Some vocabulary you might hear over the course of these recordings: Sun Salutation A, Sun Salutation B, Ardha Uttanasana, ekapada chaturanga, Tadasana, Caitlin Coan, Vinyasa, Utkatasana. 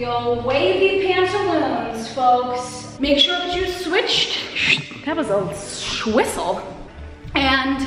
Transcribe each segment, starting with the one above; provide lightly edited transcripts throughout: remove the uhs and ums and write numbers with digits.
your wavy pantaloons, folks. Make sure that you switched. That was a whistle. And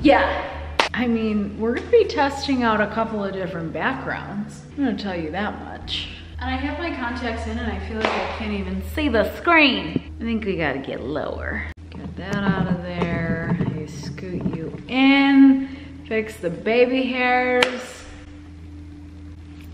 yeah. I mean, we're gonna be testing out a couple of different backgrounds. I'm gonna tell you that much. And I have my contacts in and I feel like I can't even see the screen. I think we gotta get lower. Get that out of there. I scoot you in. Fix the baby hairs.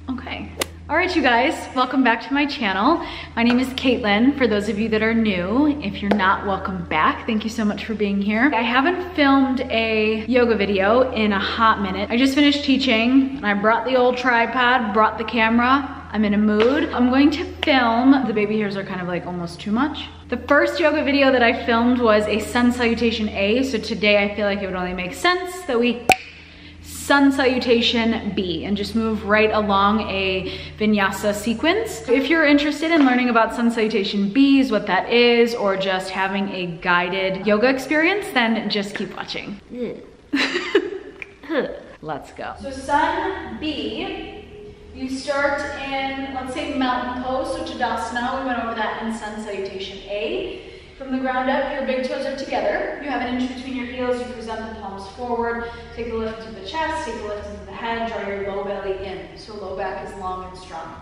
Okay. All right, you guys, welcome back to my channel. My name is Caitlin. For those of you that are new, if you're not, welcome back. Thank you so much for being here. I haven't filmed a yoga video in a hot minute. I just finished teaching and I brought the old tripod, brought the camera. I'm in a mood. I'm going to film. The baby hairs are kind of like almost too much. The first yoga video that I filmed was a sun salutation A. So today I feel like it would only make sense that we sun salutation B and just move right along a vinyasa sequence. If you're interested in learning about sun salutation B's, what that is, or just having a guided yoga experience, then just keep watching. Let's go. So sun B, you start in, let's say, mountain pose, so Tadasana, we went over that in sun salutation A. From the ground up, your big toes are together. You have an inch between your heels. You present the palms forward. Take a lift into the chest. Take a lift into the head. Draw your low belly in. So low back is long and strong.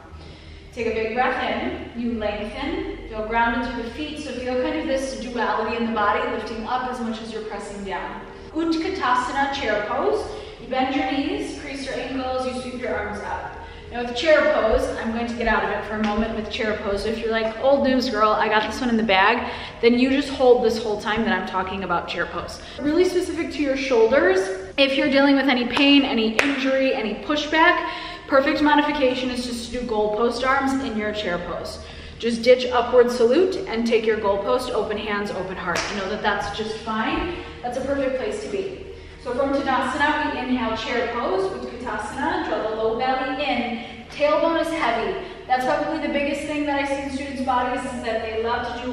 Take a big breath in. You lengthen. Feel grounded through the feet. So feel kind of this duality in the body, lifting up as much as you're pressing down. Utkatasana, chair pose. You bend your knees, crease your ankles. You sweep your arms up. Now with chair pose, I'm going to get out of it for a moment with chair pose. So if you're like, old news girl, I got this one in the bag, then you just hold this whole time that I'm talking about chair pose. Really specific to your shoulders. If you're dealing with any pain, any injury, any pushback, perfect modification is just to do goalpost arms in your chair pose. Just ditch upward salute and take your goalpost, open hands, open heart. You know that that's just fine. That's a perfect place to be. So from Tadasana, we inhale chair pose, Utkatasana, draw the low belly in, tailbone is heavy. That's probably the biggest thing that I see in students' bodies is that they love to do,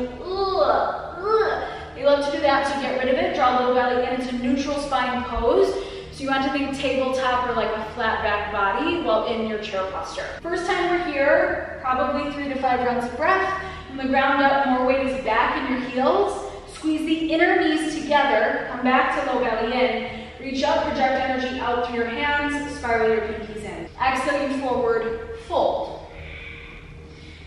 they love to do that, so get rid of it, draw the low belly in, it's a neutral spine pose. So you want to think tabletop or like a flat back body while in your chair posture. First time we're here, probably 3 to 5 rounds of breath. From the ground up, more weight is back in your heels. Squeeze the inner knees together, come back to low belly in, reach up, project energy out through your hands, spiral your pinkies in. Exhaling forward, fold.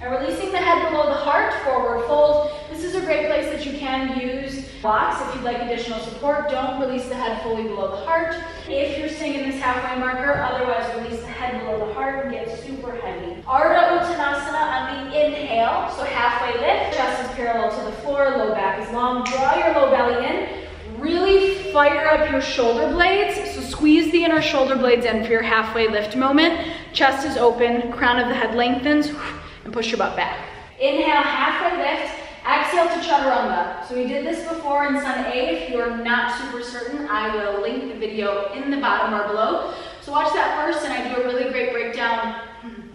Now releasing the head below the heart, forward fold. This is a great place that you can use blocks if you'd like additional support. Don't release the head fully below the heart. If you're staying in this halfway marker, otherwise release the head below the heart and get super heavy. Ardha Uttanasana on the inhale, so halfway lift, chest is parallel to the floor, low back is long, draw your low belly in, really fire up your shoulder blades, so squeeze the inner shoulder blades in for your halfway lift moment, chest is open, crown of the head lengthens, and push your butt back. Inhale, halfway lift, exhale to chaturanga. So we did this before in sun A. If you're not super certain, I will link the video in the bottom or below. So watch that first, and I do a really great breakdown,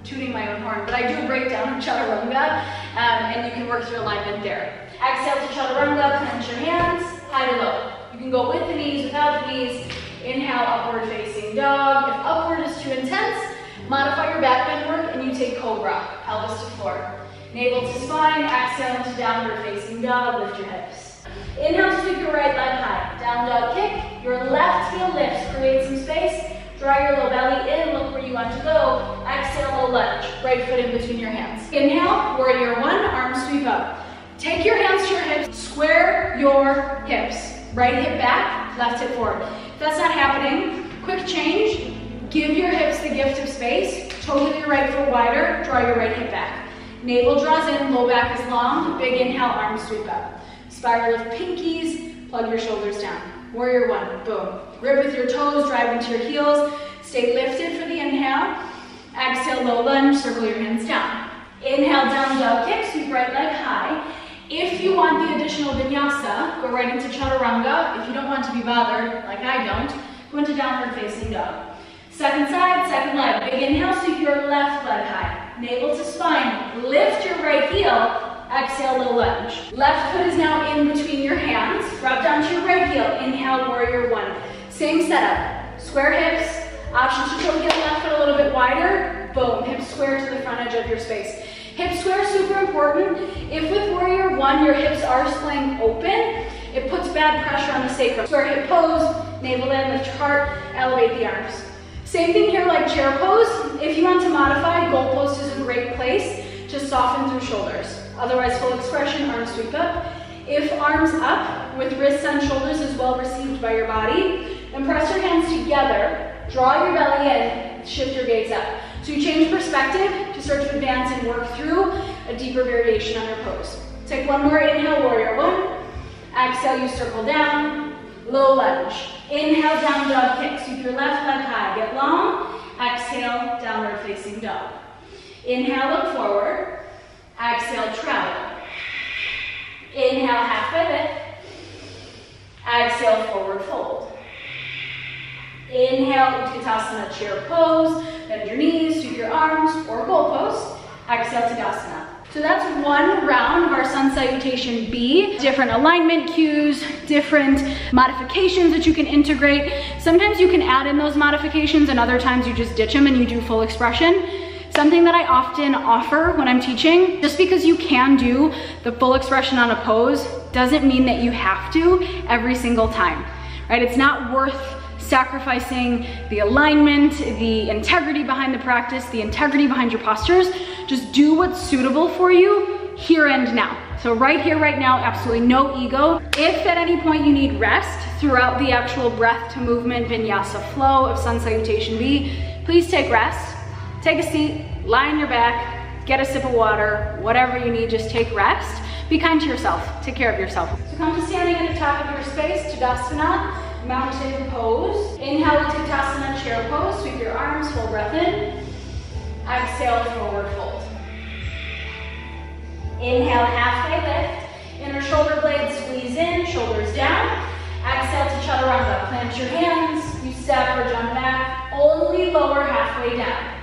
tooting my own horn, but I do a breakdown of chaturanga, and you can work through alignment there. Exhale to chaturanga, clench your hands, high to low. You can go with the knees, without the knees. Inhale, upward facing dog. If upward is too intense, modify your back bend work and you take cobra, pelvis to floor. Navel to spine, exhale into downward facing dog, lift your hips. Inhale to take your right leg high, down dog kick, your left heel lifts, create some space, draw your low belly in, look where you want to go, exhale, low lunge, right foot in between your hands. Inhale, warrior one, arm sweep up. Take your hands to your hips, square your hips, right hip back, left hip forward. If that's not happening, quick change. Give your hips the gift of space, toe with your right foot wider, draw your right hip back. Navel draws in, low back is long, big inhale, arms sweep up. Spiral with pinkies, plug your shoulders down. Warrior one, boom. Grip with your toes, drive into your heels, stay lifted for the inhale. Exhale, low lunge, circle your hands down. Inhale, down dog kick, sweep right leg high. If you want the additional vinyasa, go right into chaturanga. If you don't want to be bothered, like I don't, go into downward facing dog. Second side, second leg. Big inhale, sweep your left leg high. Navel to spine. Lift your right heel. Exhale, low lunge. Left foot is now in between your hands. Drop down to your right heel. Inhale, warrior one. Same setup. Square hips. Option to toe heel left foot a little bit wider. boom, hips square to the front edge of your space. Hip square is super important. If with warrior one, your hips are splaying open, it puts bad pressure on the sacrum. Square hip pose, navel in, lift your heart, elevate the arms. Same thing here like chair pose. If you want to modify, goal post is a great place to soften through shoulders. Otherwise, full expression, arms sweep up. If arms up with wrists and shoulders is well received by your body, then press your hands together, draw your belly in, shift your gaze up. So you change perspective to start to advance and work through a deeper variation on your pose. Take one more inhale, warrior one. Exhale, you circle down, low lunge. Inhale, down dog kick. Keep your left leg high, get long. Exhale, downward facing dog. Inhale, look forward. Exhale, travel. Inhale, half pivot. Exhale, forward fold. Inhale, Utkatasana, chair pose. Bend your knees, sweep your arms, or goal post. Exhale, Tadasana. So that's one round of our sun salutation B. Different alignment cues, different modifications that you can integrate. Sometimes you can add in those modifications and other times you just ditch them and you do full expression. Something that I often offer when I'm teaching, just because you can do the full expression on a pose doesn't mean that you have to every single time, right? It's not worth sacrificing the alignment, the integrity behind the practice, the integrity behind your postures. Just do what's suitable for you here and now. So right here, right now, absolutely no ego. If at any point you need rest throughout the actual breath to movement vinyasa flow of sun salutation B, please take rest, take a seat, lie on your back, get a sip of water, whatever you need, just take rest. Be kind to yourself, take care of yourself. So come to standing at the top of your space, Tadasana, mountain pose. Inhale, Utkatasana, chair pose. Sweep your arms, full breath in. Exhale, forward fold. Inhale, halfway lift. Inner shoulder blades squeeze in, shoulders down. Exhale to chaturanga. Plant your hands, you separate on back, only lower halfway down.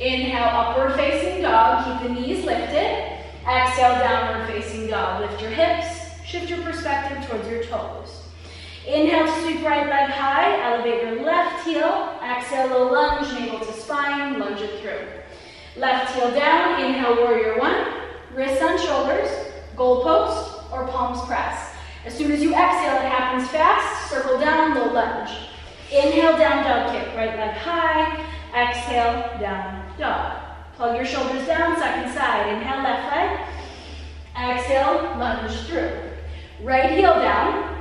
Inhale, upward facing dog. Keep the knees lifted. Exhale, downward facing dog. Lift your hips, shift your perspective towards your toes. Inhale to sweep right leg high, elevate your left heel, exhale low lunge, navel to spine, lunge it through. Left heel down, inhale warrior one, wrists on shoulders, goal post or palms press. As soon as you exhale, it happens fast, circle down, low lunge. Inhale down dog kick, right leg high, exhale down dog. Plug your shoulders down, second side, inhale left leg, exhale lunge through. Right heel down.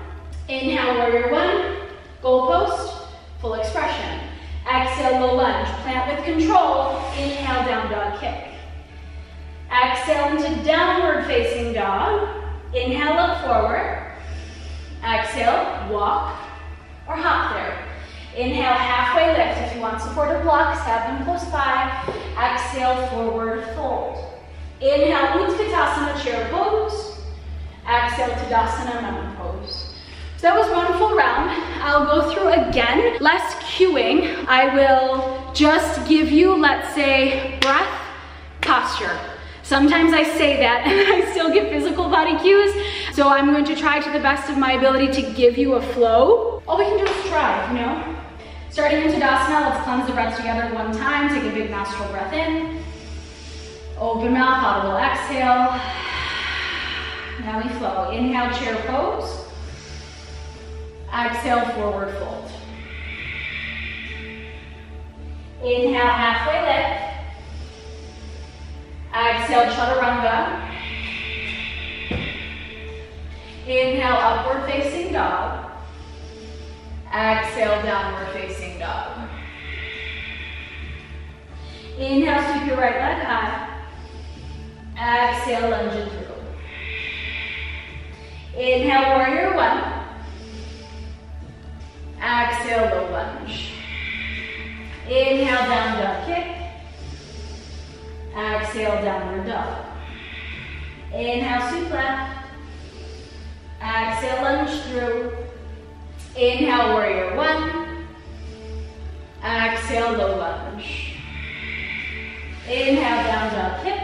Inhale, warrior one, goal post, full expression. Exhale, low lunge, plant with control. Inhale, down dog kick. Exhale into downward facing dog. Inhale, look forward. Exhale, walk or hop there. Inhale, halfway lift. If you want supportive blocks, have them close by. Exhale, forward fold. Inhale, Utkatasana, chair pose. Exhale, Tadasana, mountain pose. So that was one full round. I'll go through again, less cueing. I will just give you, let's say, breath, posture. Sometimes I say that and I still get physical body cues. So I'm going to try to the best of my ability to give you a flow. All we can do is try, you know? Starting in Tadasana, let's cleanse the breaths together one time. Take a big nostril breath in. Open mouth, audible exhale. Now we flow. Inhale, chair pose. Exhale, forward fold. Inhale, halfway lift. Exhale, chaturanga. Inhale, upward facing dog. Exhale, downward facing dog. Inhale, sweep your right leg high. Exhale, lunge it through. Inhale, warrior one. Exhale, low lunge. Inhale, down dog kick. Exhale, downward dog. Inhale, suplex. Exhale, lunge through. Inhale, warrior one. Exhale, low lunge. Inhale, down dog kick.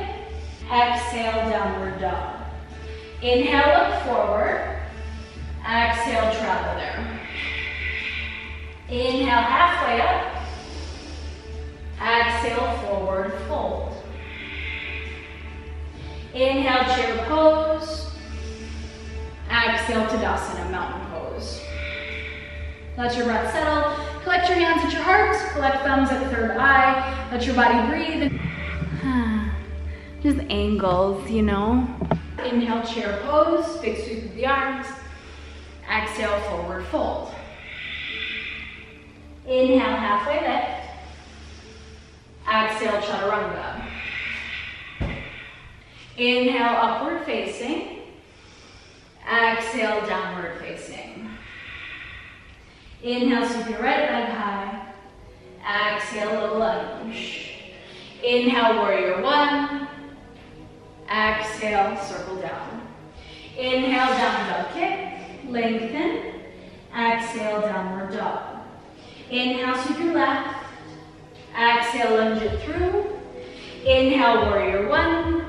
Exhale, downward dog. Inhale, look forward. Exhale, travel there. Inhale, halfway up. Exhale, forward fold. Inhale, chair pose. Exhale, Tadasana, mountain pose. Let your breath settle. Collect your hands at your heart. Collect thumbs at third eye. Let your body breathe. Just angles, you know. Inhale, chair pose. Big sweep of the arms. Exhale, forward fold. Inhale, halfway lift. Exhale, chaturanga. Inhale, upward facing. Exhale, downward facing. Inhale, sweep your right leg high. Exhale, lunge. Inhale, warrior one. Exhale, circle down. Inhale, down dog kick. Lengthen. Exhale, downward dog. Inhale, sweep your left. Exhale, lunge it through. Inhale, warrior one.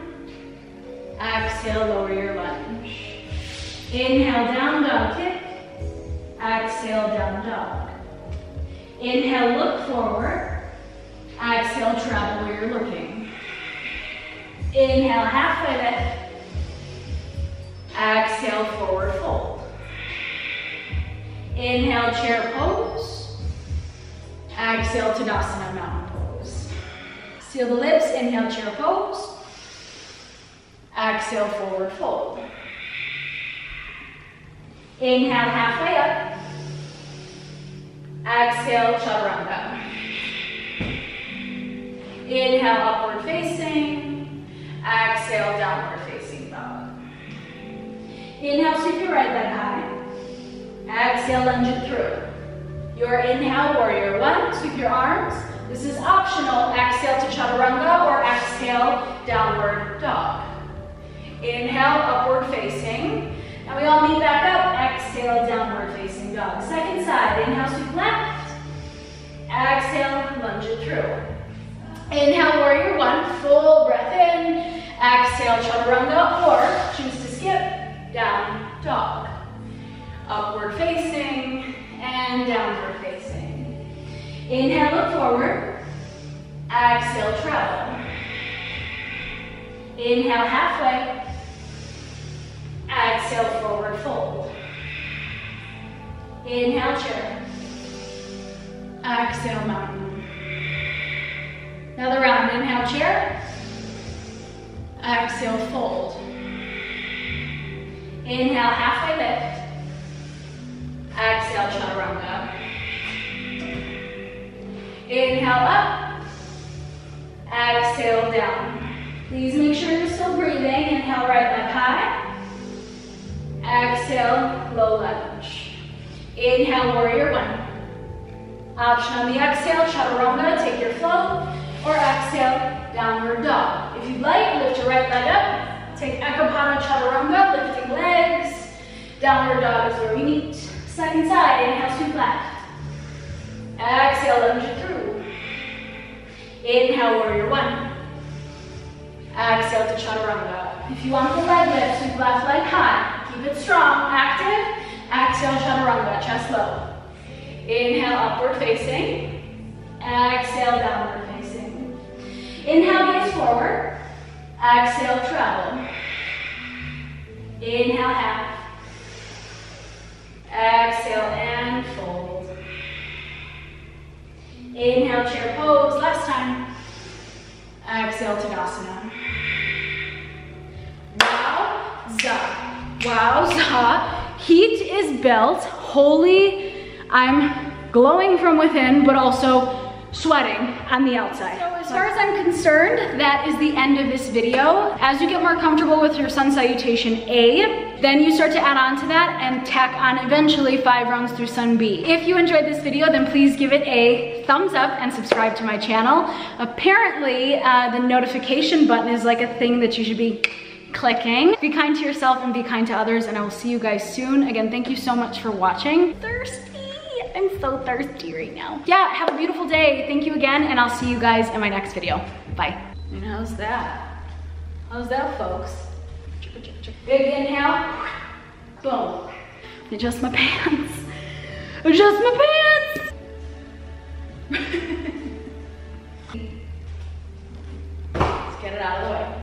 Exhale, lower your lunge. Inhale, down dog kick. Exhale, down dog. Inhale, look forward. Exhale, travel where you're looking. Inhale, halfway lift. Exhale, forward fold. Inhale, chair pose. Exhale, Tadasana, mountain pose. Seal the lips. Inhale, chair pose. Exhale, forward fold. Inhale, halfway up. Exhale, chaturanga. Inhale, upward facing. Exhale, downward facing dog. Inhale, sweep your right leg high. Exhale, lunge it through. Your inhale, warrior one. Sweep your arms. This is optional. Exhale to chaturanga or exhale, downward dog. Inhale, upward facing. Now we all meet back up. Exhale, downward facing dog. Second side. Inhale, sweep left. Exhale, lunge it through. Inhale, warrior one. Full breath in. Exhale, chaturanga, or choose to skip. Down dog. Upward facing and downward facing. Inhale, look forward. Exhale, travel. Inhale, halfway. Exhale, forward fold. Inhale, chair. Exhale, mountain. Another round. Inhale, chair. Exhale, fold. Inhale, halfway lift. Exhale, chaturanga. Inhale, up. Exhale, down. Please make sure you're still breathing. Inhale, right leg high. Exhale, low lunge. Inhale, warrior one. Option on the exhale, chaturanga, take your flow, or exhale, downward dog. If you'd like, lift your right leg up, take ekapada chaturanga, lifting legs, downward dog is where we meet. Second side, inhale, sweep left. Exhale, lunge it through. Inhale, warrior one. Exhale to chaturanga. If you want the leg lift, sweep left leg high. Keep it strong, active. Exhale, chaturanga, chest low. Inhale, upward facing. Exhale, downward facing. Inhale, gaze forward. Exhale, travel. Inhale, half. Exhale, and fold. Inhale, chair pose, last time. Exhale, Tadasana. Wowza. Wowza. Heat is built. Holy, I'm glowing from within, but also sweating on the outside. So as far as I'm concerned, that is the end of this video. As you get more comfortable with your sun salutation A, then you start to add on to that and tack on eventually 5 rounds through sun B. If you enjoyed this video, then please give it a thumbs up and subscribe to my channel. Apparently, the notification button is like a thing that you should be clicking. Be kind to yourself and be kind to others, and I will see you guys soon. Again, thank you so much for watching. Thirsty! I'm so thirsty right now. Yeah, have a beautiful day. Thank you again, and I'll see you guys in my next video. Bye. And how's that? How's that, folks? Big inhale. Boom. Adjust my pants. Adjust my pants!